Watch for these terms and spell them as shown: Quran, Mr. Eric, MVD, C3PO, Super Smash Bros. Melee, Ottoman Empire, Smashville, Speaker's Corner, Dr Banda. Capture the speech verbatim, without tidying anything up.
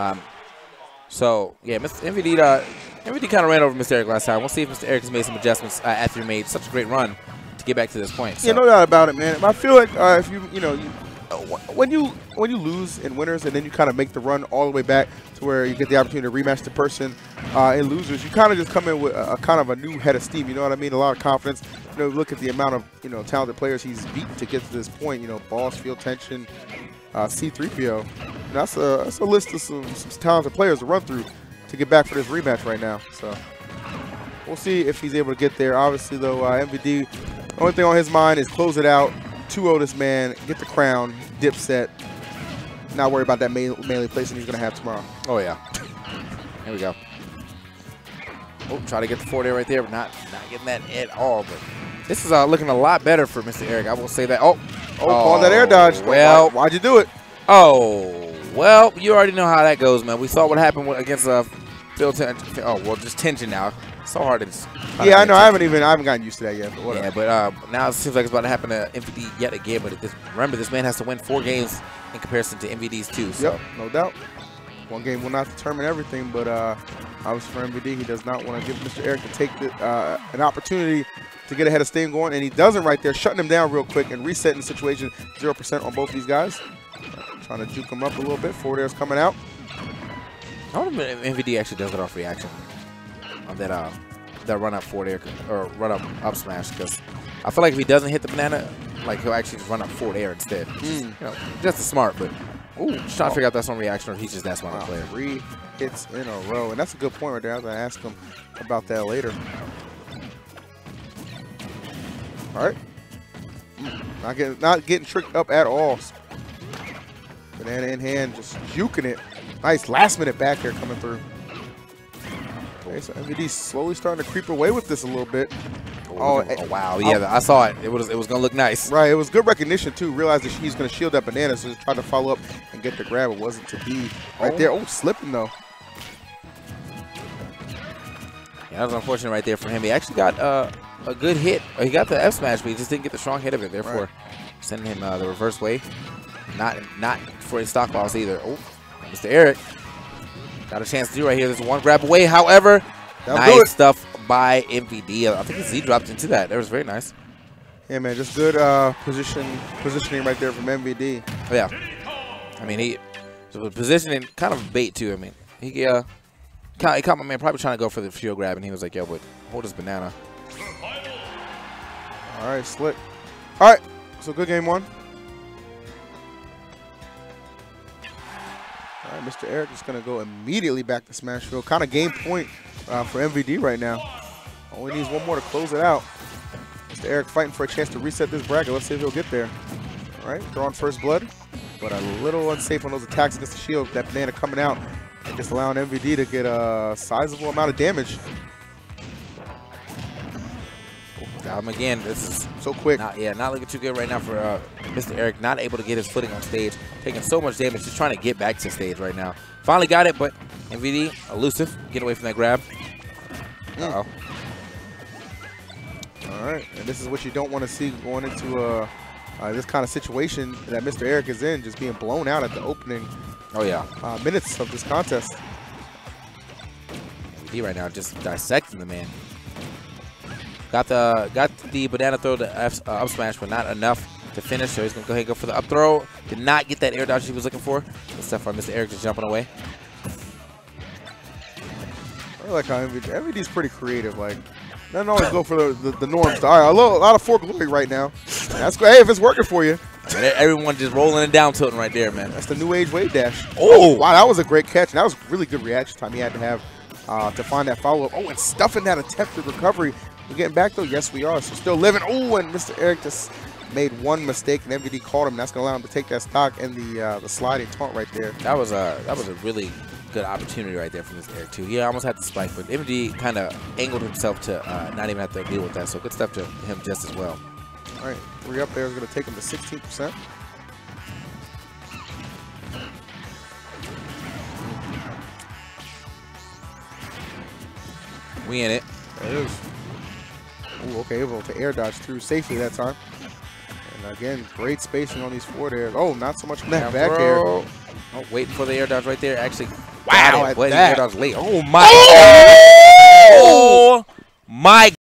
Um, so yeah, Mister M V D, uh, M V D kind of ran over Mister Eric last time. We'll see if Mister Eric has made some adjustments uh, after he made such a great run to get back to this point. So. Yeah, no doubt about it, man. I feel like uh, if you, you know, you, uh, when you when you lose in winners and then you kind of make the run all the way back to where you get the opportunity to rematch the person uh, in losers, you kind of just come in with a, a kind of a new head of steam. You know what I mean? A lot of confidence. You know, look at the amount of you know talented players he's beaten to get to this point. You know, balls, field tension, uh, C three P O. That's a, that's a list of some, some talented players to run through to get back for this rematch right now. So we'll see if he's able to get there. Obviously, though, uh, M V D, the only thing on his mind is close it out, two oh this man, get the crown, dip set, not worry about that melee, melee placing he's going to have tomorrow. Oh, yeah. There we go. Oh, try to get the four-day right there, but not, not getting that at all. But this is uh, looking a lot better for Mister Eric. I will say that. Oh, oh, oh call that air dodge. Well, why, why'd you do it? Oh. Well, you already know how that goes, man. We saw what happened against uh, Phil. Oh, well, just tension now. It's so hard to. Just yeah, I know. I haven't even. I haven't gotten used to that yet. But whatever. Yeah, but uh, now it seems like it's about to happen to M V D yet again. But this, remember, this man has to win four games in comparison to M V D's two. So. Yep, no doubt. One game will not determine everything, but uh, obviously for M V D, he does not want to give Mister Eric to take the, uh, an opportunity to get ahead of steam going, and he doesn't right there, shutting him down real quick and resetting the situation. Zero percent on both these guys. Trying to juke him up a little bit. Four there's coming out. I wonder if M V D actually does it off reaction on that uh, that run up four there or run up up smash, because I feel like if he doesn't hit the banana, like he'll actually just run up forward air instead. Mm. Just, you know, just as smart, but ooh, just trying oh. to figure out that's on reaction or he's just that's one wow. player. Three hits in a row, and that's a good point right there. I'm gonna ask him about that later. All right, mm. not getting not getting tricked up at all. Banana in hand, just juking it. Nice last minute back there coming through. Okay, so M V D slowly starting to creep away with this a little bit. Oh, oh, oh wow, yeah, oh. I saw it. It was it was gonna look nice. Right, it was good recognition too. Realized that he's gonna shield that banana, so just tried to follow up and get the grab. It wasn't to be right oh. there. Oh, slipping though. Yeah, that was unfortunate right there for him. He actually got uh, a good hit. He got the F smash, but he just didn't get the strong hit of it. Therefore, right. sending him uh, the reverse way. Not not for a stock loss either. Oh, Mister Eric got a chance to do right here. There's one grab away. However, That'll nice stuff by M V D. I think Z dropped into that. That was very nice. Yeah, man, just good uh, position positioning right there from M V D. Oh, yeah, I mean he so positioning kind of bait too. I mean he uh he caught my man probably trying to go for the shield grab, and he was like, "Yo, but hold his banana." All right, slick. All right, so good game one. All right, Mister Eric is going to go immediately back to Smashville. Kind of game point uh, for M V D right now. Only needs one more to close it out. Mister Eric fighting for a chance to reset this bracket. Let's see if he'll get there. All right, drawing first blood, but a little unsafe on those attacks against the shield. That banana coming out and just allowing M V D to get a sizable amount of damage. Got him again. This is so quick. Not, yeah, not looking too good right now for uh, Mister Eric. Not able to get his footing on stage. Taking so much damage. Just trying to get back to stage right now. Finally got it, but M V D elusive. Get away from that grab. Uh oh. Mm. All right, and this is what you don't want to see going into uh, uh, this kind of situation that Mister Eric is in, just being blown out at the opening. Oh yeah. Uh, minutes of this contest. M V D right now just dissecting the man. Got the got the banana throw to F, uh, up smash, but not enough to finish. So he's gonna go ahead and go for the up throw. Did not get that air dodge he was looking for. Good stuff from Mister Eric, just jumping away. I like how M V D's pretty creative. Like, doesn't always go for the, the, the norms. All right, a, little, a lot of four glory right now. That's great. Hey, if it's working for you. I mean, everyone just rolling and down tilting right there, man. That's the new age wave dash. Oh, wow, that was a great catch. And that was really good reaction time he had to have uh, to find that follow up. Oh, and stuffing that attempted recovery. We're getting back, though? Yes, we are. So still living. Oh, and Mister Eric just made one mistake, and M V D caught him. That's going to allow him to take that stock and the uh, the sliding taunt right there. That was a, that was a really good opportunity right there for Mister Eric, too. He almost had the spike, but M V D kind of angled himself to uh, not even have to deal with that. So good stuff to him just as well. All right. Three up there is going to take him to sixteen percent. We in it. There it is. Ooh, okay, able to air dodge through safely that time. And again, great spacing on these forward airs. Oh, not so much from that back air. Oh, waiting for the air dodge right there. Actually Wow, wow it wasn't good on Lee. Oh my! Oh, oh my!